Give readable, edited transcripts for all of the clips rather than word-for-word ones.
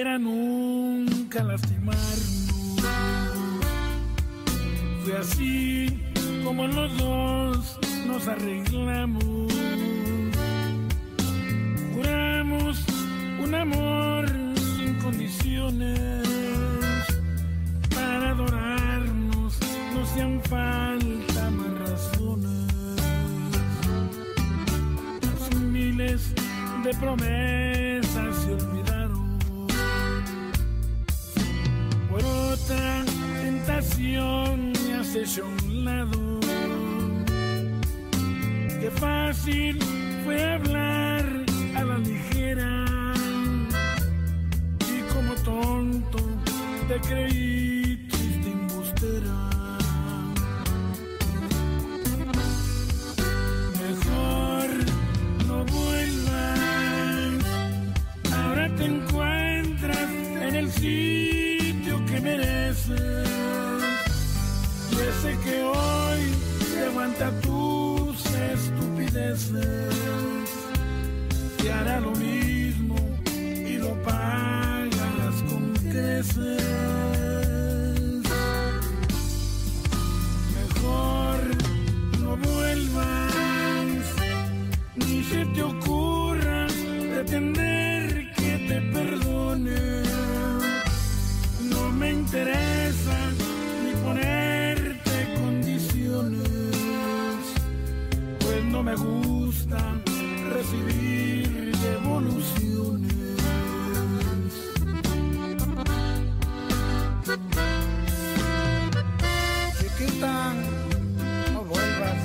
era nunca lastimarnos. Fue así como los dos nos arreglamos. Juramos un amor sin condiciones, para adorarnos no sean falta más razones. Los miles de promesas se olvidaron por otra tentación, me has hecho un lado. Qué fácil fue hablar a la ligera, y como tonto te creí triste embustera. Mejor no vuelvas, ahora te encuentras en el sitio que mereces. Yo sé que hoy levanta tus estupideces, te hará lo mismo y lo pagas con creces. Mejor no vuelvas, ni se te ocurra pretender que te perdone. No me interesa ni ponerte condiciones, pues no me gusta recibir devoluciones. Chiquita, no vuelvas.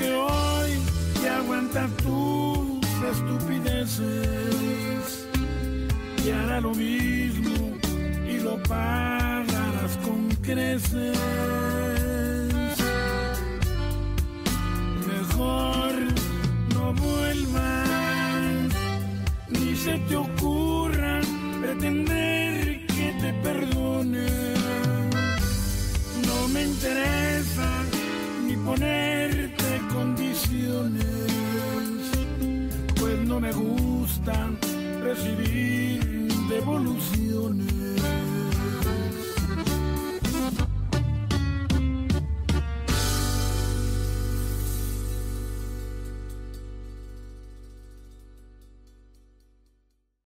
Que hoy te aguantas tus estupideces, y hará lo mismo y lo pagarás con creces. Mejor no vuelvas, ni se te ocurra pretender que te perdone. No me interesa ni ponerte condiciones, pues no me gustan recibir devoluciones.